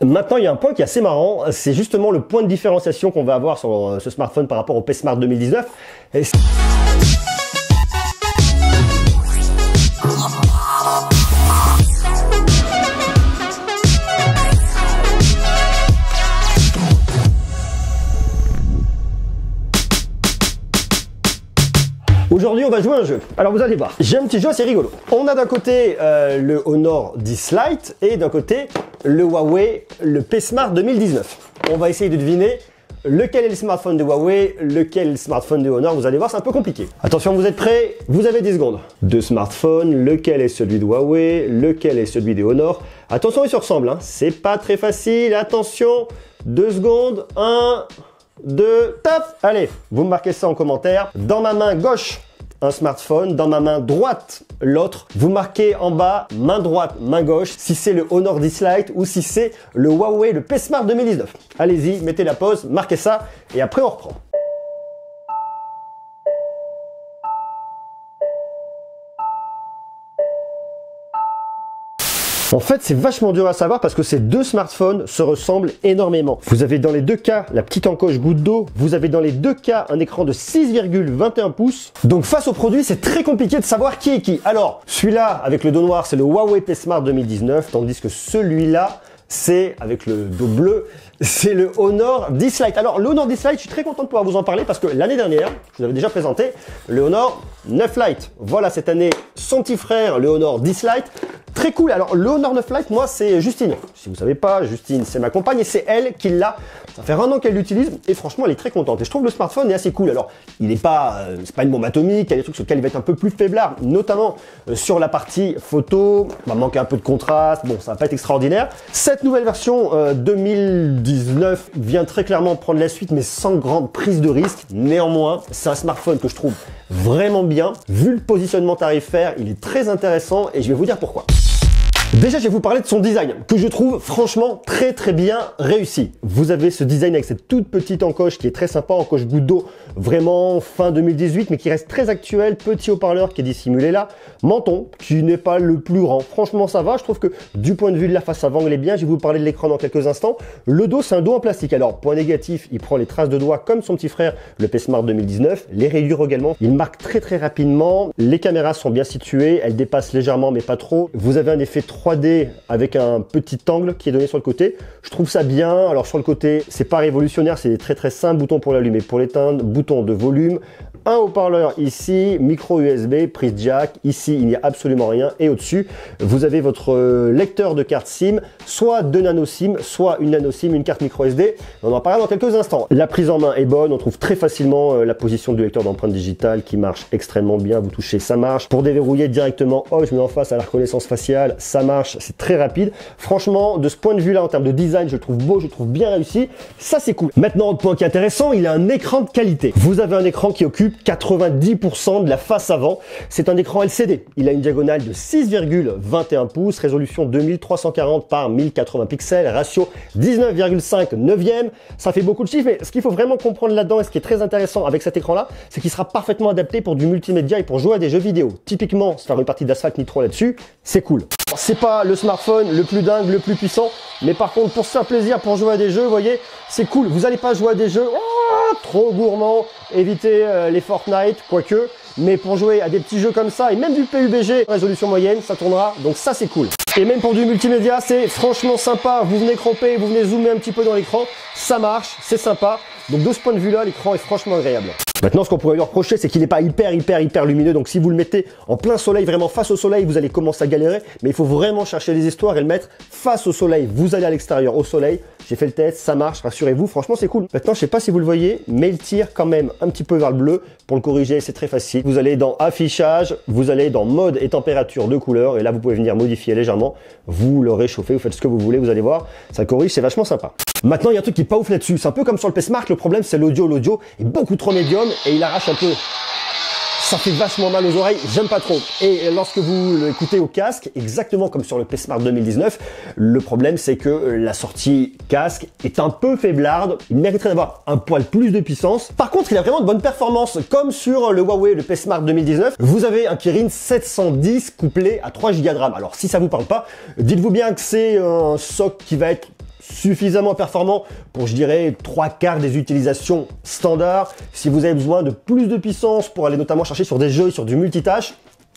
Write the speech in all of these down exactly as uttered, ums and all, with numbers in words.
Maintenant, il y a un point qui est assez marrant, c'est justement le point de différenciation qu'on va avoir sur ce smartphone par rapport au P Smart deux mille dix-neuf. Et aujourd'hui, on va jouer à un jeu. Alors vous allez voir, j'ai un petit jeu assez rigolo. On a d'un côté euh, le Honor dix Lite et d'un côté le Huawei, le P Smart deux mille dix-neuf. On va essayer de deviner lequel est le smartphone de Huawei, lequel est le smartphone de Honor. Vous allez voir, c'est un peu compliqué. Attention, vous êtes prêts? Vous avez dix secondes. Deux smartphones, lequel est celui de Huawei, lequel est celui de Honor. Attention, ils se ressemblent, hein. C'est pas très facile. Attention, deux secondes, un... de taf. Allez, vous me marquez ça en commentaire. Dans ma main gauche, un smartphone. Dans ma main droite, l'autre. Vous marquez en bas, main droite, main gauche, si c'est le Honor dix Lite ou si c'est le Huawei, le P Smart deux mille dix-neuf. Allez-y, mettez la pause, marquez ça et après on reprend. En fait, c'est vachement dur à savoir parce que ces deux smartphones se ressemblent énormément. Vous avez dans les deux cas la petite encoche goutte d'eau. Vous avez dans les deux cas un écran de six virgule vingt et un pouces. Donc face au produit, c'est très compliqué de savoir qui est qui. Alors, celui-là avec le dos noir, c'est le Huawei P Smart deux mille dix-neuf. Tandis que celui-là, c'est, avec le dos bleu, c'est le Honor dix Lite. Alors, le Honor dix Lite, je suis très content de pouvoir vous en parler parce que l'année dernière, je vous avais déjà présenté le Honor neuf Lite. Voilà, cette année, son petit frère, le Honor dix Lite. Très cool. Alors, le Honor neuf Lite, moi, c'est Justine. Si vous savez pas, Justine, c'est ma compagne et c'est elle qui l'a. Ça fait un an qu'elle l'utilise et franchement, elle est très contente. Et je trouve le smartphone est assez cool. Alors, il n'est pas, euh, c'est pas une bombe atomique. Il y a des trucs sur lesquels il va être un peu plus faiblard, notamment euh, sur la partie photo. Il va manquer un peu de contraste. Bon, ça va pas être extraordinaire. Cette nouvelle version euh, deux mille dix-neuf vient très clairement prendre la suite, mais sans grande prise de risque. Néanmoins, c'est un smartphone que je trouve vraiment bien. Vu le positionnement tarifaire, il est très intéressant et je vais vous dire pourquoi. Déjà, je vais vous parler de son design, que je trouve franchement très très bien réussi. Vous avez ce design avec cette toute petite encoche qui est très sympa, encoche goutte d'eau, vraiment fin deux mille dix-huit, mais qui reste très actuel, petit haut-parleur qui est dissimulé là, menton qui n'est pas le plus grand. Franchement, ça va, je trouve que du point de vue de la face avant, il est bien. Je vais vous parler de l'écran dans quelques instants. Le dos, c'est un dos en plastique. Alors, point négatif, il prend les traces de doigts comme son petit frère, le P Smart deux mille dix-neuf, les rayures également. Il marque très très rapidement. Les caméras sont bien situées, elles dépassent légèrement, mais pas trop. Vous avez un effet trop trois D avec un petit angle qui est donné sur le côté. Je trouve ça bien. Alors sur le côté, c'est pas révolutionnaire, c'est très très simple. Bouton pour l'allumer, pour l'éteindre, bouton de volume, un haut-parleur ici, micro U S B, prise jack. Ici, il n'y a absolument rien. Et au-dessus, vous avez votre lecteur de carte SIM, soit deux nano SIM, soit une nano SIM, une carte micro S D. On en parlera dans quelques instants. La prise en main est bonne. On trouve très facilement la position du lecteur d'empreintes digitales qui marche extrêmement bien. Vous touchez, ça marche. Pour déverrouiller directement, oh, je mets en face à la reconnaissance faciale, ça marche. C'est très rapide. Franchement, de ce point de vue là, en termes de design, je le trouve beau, je le trouve bien réussi. Ça, c'est cool. Maintenant, autre point qui est intéressant, il a un écran de qualité. Vous avez un écran qui occupe quatre-vingt-dix pour cent de la face avant. C'est un écran L C D. Il a une diagonale de six virgule vingt et un pouces, résolution deux mille trois cent quarante par mille quatre-vingts pixels, ratio dix-neuf virgule cinq neuvième. Ça fait beaucoup de chiffres, mais ce qu'il faut vraiment comprendre là-dedans et ce qui est très intéressant avec cet écran là, c'est qu'il sera parfaitement adapté pour du multimédia et pour jouer à des jeux vidéo. Typiquement, se faire une partie d'Asphalt Nitro là-dessus, c'est cool. C'est pas le smartphone le plus dingue, le plus puissant, mais par contre, pour se faire plaisir, pour jouer à des jeux, vous voyez, c'est cool. Vous n'allez pas jouer à des jeux oh, trop gourmands, évitez euh, les Fortnite, quoique, mais pour jouer à des petits jeux comme ça, et même du P U B G, résolution moyenne, ça tournera, donc ça, c'est cool. Et même pour du multimédia, c'est franchement sympa. Vous venez cramper, vous venez zoomer un petit peu dans l'écran, ça marche, c'est sympa. Donc de ce point de vue-là, l'écran est franchement agréable. Maintenant, ce qu'on pourrait lui reprocher, c'est qu'il n'est pas hyper, hyper, hyper lumineux. Donc, si vous le mettez en plein soleil, vraiment face au soleil, vous allez commencer à galérer. Mais il faut vraiment chercher les histoires et le mettre face au soleil. Vous allez à l'extérieur, au soleil. J'ai fait le test, ça marche, rassurez-vous. Franchement, c'est cool. Maintenant, je sais pas si vous le voyez, mais il tire quand même un petit peu vers le bleu. Pour le corriger, c'est très facile. Vous allez dans affichage, vous allez dans mode et température de couleur. Et là, vous pouvez venir modifier légèrement. Vous le réchauffez, vous faites ce que vous voulez. Vous allez voir, ça corrige, c'est vachement sympa. Maintenant, il y a un truc qui est pas ouf là-dessus. C'est un peu comme sur le P Smart. Le problème, c'est l'audio. L'audio est beaucoup trop médium. Et il arrache un peu. Ça fait vachement mal aux oreilles, j'aime pas trop. Et lorsque vous l'écoutez au casque, exactement comme sur le P Smart deux mille dix-neuf, le problème c'est que la sortie casque est un peu faiblarde. Il mériterait d'avoir un poil plus de puissance. Par contre, il a vraiment de bonnes performances. Comme sur le Huawei, le P Smart deux mille dix-neuf, vous avez un Kirin sept cent dix couplé à trois gigas de RAM. Alors si ça vous parle pas, dites-vous bien que c'est un soc qui va être suffisamment performant pour, je dirais, trois quarts des utilisations standards. Si vous avez besoin de plus de puissance pour aller notamment chercher sur des jeux, sur du multitâche,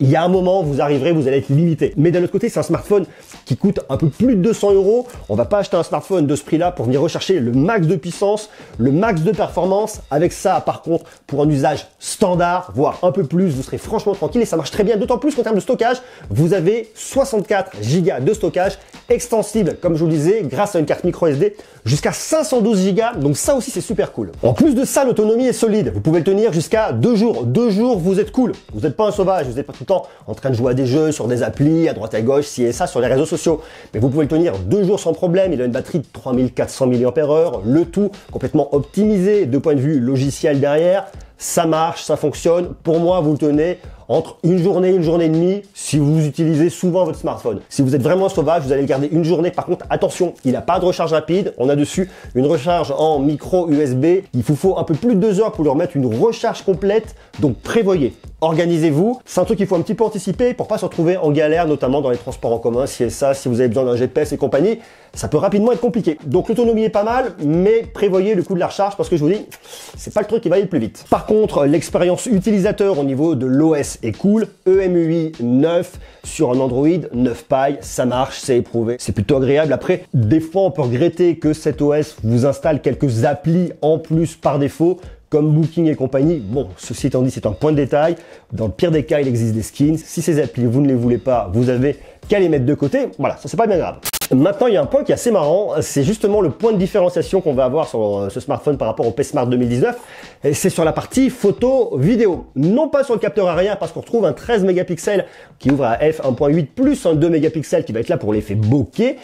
il y a un moment, vous arriverez, vous allez être limité. Mais d'un autre côté, c'est un smartphone qui coûte un peu plus de deux cents euros. On va pas acheter un smartphone de ce prix-là pour venir rechercher le max de puissance, le max de performance. Avec ça, par contre, pour un usage standard, voire un peu plus, vous serez franchement tranquille et ça marche très bien. D'autant plus qu'en termes de stockage, vous avez soixante-quatre gigas de stockage extensible, comme je vous le disais, grâce à une carte micro S D, jusqu'à cinq cent douze gigas. Donc ça aussi, c'est super cool. En plus de ça, l'autonomie est solide. Vous pouvez le tenir jusqu'à deux jours. Deux jours, vous êtes cool. Vous n'êtes pas un sauvage, vous n'êtes pas tout le temps en train de jouer à des jeux, sur des applis, à droite à gauche, ci et ça, sur les réseaux sociaux. Mais vous pouvez le tenir deux jours sans problème. Il a une batterie de trois mille quatre cents milliampères heure, le tout complètement optimisé de point de vue logiciel derrière. Ça marche, ça fonctionne. Pour moi, vous le tenez entre une journée, une journée et demie, si vous utilisez souvent votre smartphone. Si vous êtes vraiment sauvage, vous allez le garder une journée. Par contre, attention, il n'a pas de recharge rapide. On a dessus une recharge en micro U S B. Il vous faut un peu plus de deux heures pour leur mettre une recharge complète. Donc prévoyez, organisez-vous. C'est un truc qu'il faut un petit peu anticiper pour pas se retrouver en galère, notamment dans les transports en commun, si et ça, si vous avez besoin d'un G P S et compagnie. Ça peut rapidement être compliqué. Donc l'autonomie est pas mal, mais prévoyez le coût de la recharge parce que je vous dis, c'est pas le truc qui va aller le plus vite. Par contre, l'expérience utilisateur au niveau de l'O S est cool. E M U I neuf sur un Android neuf Pie, ça marche, c'est éprouvé. C'est plutôt agréable. Après, des fois, on peut regretter que cet O S vous installe quelques applis en plus par défaut, comme Booking et compagnie. Bon, ceci étant dit, c'est un point de détail. Dans le pire des cas, il existe des skins. Si ces applis, vous ne les voulez pas, vous avez qu'à les mettre de côté. Voilà, ça, c'est pas bien grave. Maintenant, il y a un point qui est assez marrant, c'est justement le point de différenciation qu'on va avoir sur ce smartphone par rapport au P Smart deux mille dix-neuf. C'est sur la partie photo vidéo, non pas sur le capteur arrière parce qu'on retrouve un treize mégapixels qui ouvre à f un point huit plus un deux mégapixels qui va être là pour l'effet bokeh.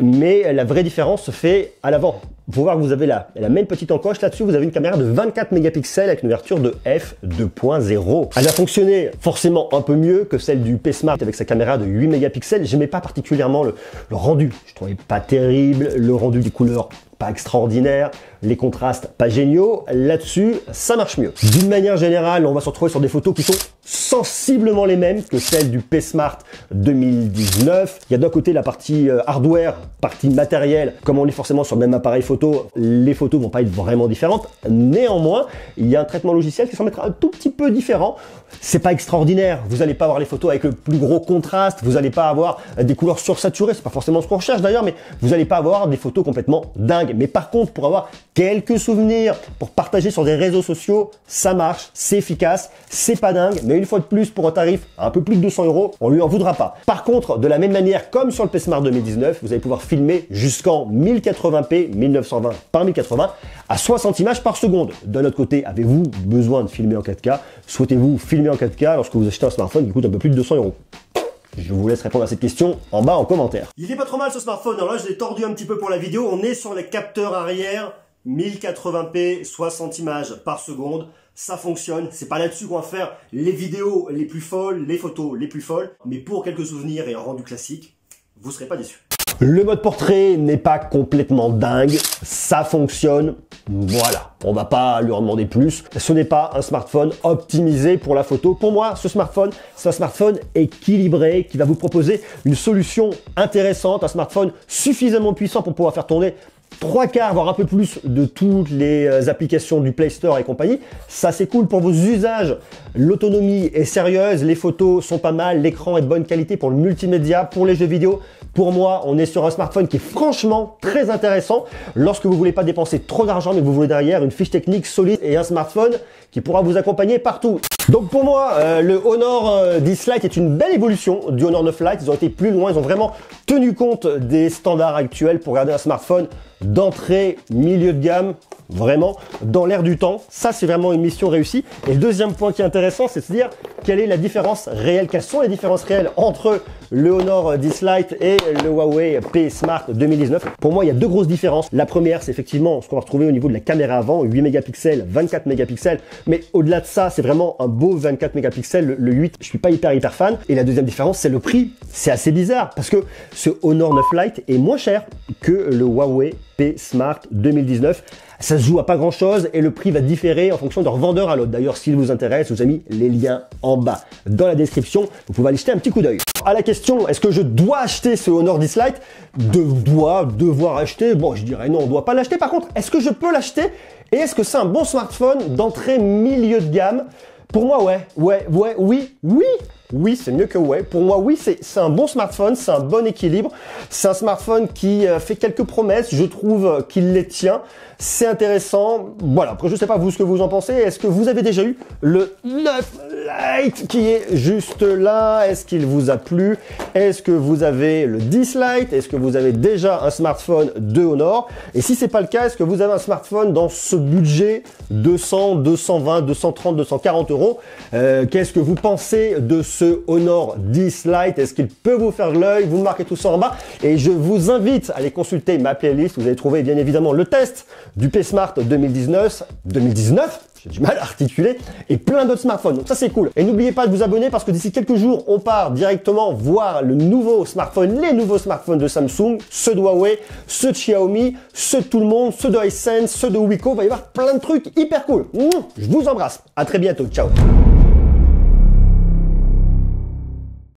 Mais la vraie différence se fait à l'avant. Il faut voir que vous avez la, la même petite encoche. Là-dessus, vous avez une caméra de vingt-quatre mégapixels avec une ouverture de f deux point zéro. Elle a fonctionné forcément un peu mieux que celle du P Smart avec sa caméra de huit mégapixels. J'aimais pas particulièrement le, le rendu. Je trouvais pas terrible. Le rendu des couleurs, pas extraordinaire. Les contrastes, pas géniaux. Là-dessus, ça marche mieux. D'une manière générale, on va se retrouver sur des photos qui sont sensiblement les mêmes que celles du P Smart deux mille dix-neuf. Il y a d'un côté la partie hardware, partie matérielle. Comme on est forcément sur le même appareil photo, les photos vont pas être vraiment différentes. Néanmoins, il y a un traitement logiciel qui semble être un tout petit peu différent. C'est pas extraordinaire. Vous n'allez pas avoir les photos avec le plus gros contraste. Vous n'allez pas avoir des couleurs sursaturées. C'est pas forcément ce qu'on recherche d'ailleurs, mais vous n'allez pas avoir des photos complètement dingues. Mais par contre, pour avoir quelques souvenirs, pour partager sur des réseaux sociaux, ça marche, c'est efficace, c'est pas dingue, mais une fois de plus, pour un tarif à un peu plus de deux cents euros, on lui en voudra pas. Par contre, de la même manière, comme sur le P Smart deux mille dix-neuf, vous allez pouvoir filmer jusqu'en mille quatre-vingts p, mille neuf cent vingt par mille quatre-vingts, à soixante images par seconde. D'un autre côté, avez-vous besoin de filmer en quatre K? Souhaitez-vous filmer en quatre K lorsque vous achetez un smartphone qui coûte un peu plus de deux cents euros? Je vous laisse répondre à cette question en bas en commentaire. Il est pas trop mal ce smartphone. Alors là, je l'ai tordu un petit peu pour la vidéo. On est sur les capteurs arrière. mille quatre-vingts p, soixante images par seconde, ça fonctionne. C'est pas là-dessus qu'on va faire les vidéos les plus folles, les photos les plus folles, mais pour quelques souvenirs et un rendu classique, vous serez pas déçus. Le mode portrait n'est pas complètement dingue, ça fonctionne, voilà, on va pas lui en demander plus. Ce n'est pas un smartphone optimisé pour la photo. Pour moi, ce smartphone, c'est un smartphone équilibré qui va vous proposer une solution intéressante, un smartphone suffisamment puissant pour pouvoir faire tourner trois quarts, voire un peu plus de toutes les applications du Play Store et compagnie. Ça, c'est cool pour vos usages. L'autonomie est sérieuse, les photos sont pas mal, l'écran est de bonne qualité pour le multimédia, pour les jeux vidéo. Pour moi, on est sur un smartphone qui est franchement très intéressant lorsque vous voulez pas dépenser trop d'argent, mais vous voulez derrière une fiche technique solide et un smartphone qui pourra vous accompagner partout. Donc pour moi, euh, le Honor dix Lite est une belle évolution du Honor neuf Lite. Ils ont été plus loin, ils ont vraiment tenu compte des standards actuels pour garder un smartphone d'entrée, milieu de gamme, vraiment dans l'air du temps. Ça, c'est vraiment une mission réussie. Et le deuxième point qui est intéressant, c'est de se dire quelle est la différence réelle, quelles sont les différences réelles entre le Honor dix Lite et le Huawei P Smart deux mille dix-neuf. Pour moi, il y a deux grosses différences. La première, c'est effectivement ce qu'on va retrouver au niveau de la caméra avant, huit mégapixels, vingt-quatre mégapixels. Mais au-delà de ça, c'est vraiment un beau vingt-quatre mégapixels, le, le huit. Je suis pas hyper, hyper fan. Et la deuxième différence, c'est le prix. C'est assez bizarre parce que ce Honor neuf Lite est moins cher que le Huawei P Smart deux mille dix-neuf. Ça se joue à pas grand chose et le prix va différer en fonction d'un revendeur à l'autre. D'ailleurs, s'il vous intéresse, je vous ai mis les liens en bas dans la description. Vous pouvez aller jeter un petit coup d'œil. à la question, est-ce que je dois acheter ce Honor dix Lite? De dois, devoir acheter, bon, je dirais non, on ne doit pas l'acheter. Par contre, est-ce que je peux l'acheter? Et est-ce que c'est un bon smartphone d'entrée milieu de gamme? Pour moi, ouais, ouais, ouais, oui, oui, oui, c'est mieux que ouais. Pour moi, oui, c'est un bon smartphone, c'est un bon équilibre. C'est un smartphone qui euh, fait quelques promesses, je trouve euh, qu'il les tient. C'est intéressant. Voilà, après, je ne sais pas vous ce que vous en pensez. Est-ce que vous avez déjà eu le neuf Lite qui est juste là? Est-ce qu'il vous a plu? Est-ce que vous avez le dix Lite? Est-ce que vous avez déjà un smartphone de Honor? Et si ce n'est pas le cas, est-ce que vous avez un smartphone dans ce budget deux cents, deux cent vingt, deux cent trente, deux cent quarante euros? Euh, Qu'est-ce que vous pensez de ce Honor dix Lite? Est-ce qu'il peut vous faire l'œil? Vous marquez tout ça en bas et je vous invite à aller consulter ma playlist. Vous allez trouver bien évidemment le test du P Smart deux mille dix-neuf, deux mille dix-neuf, j'ai du mal à articuler, et plein d'autres smartphones. Donc ça c'est cool. Et n'oubliez pas de vous abonner parce que d'ici quelques jours, on part directement voir le nouveau smartphone, les nouveaux smartphones de Samsung, ceux de Huawei, ceux de Xiaomi, ceux de tout le monde, ceux de Hisense, ceux de Wiko. Il va y avoir plein de trucs hyper cool. Je vous embrasse. À très bientôt. Ciao.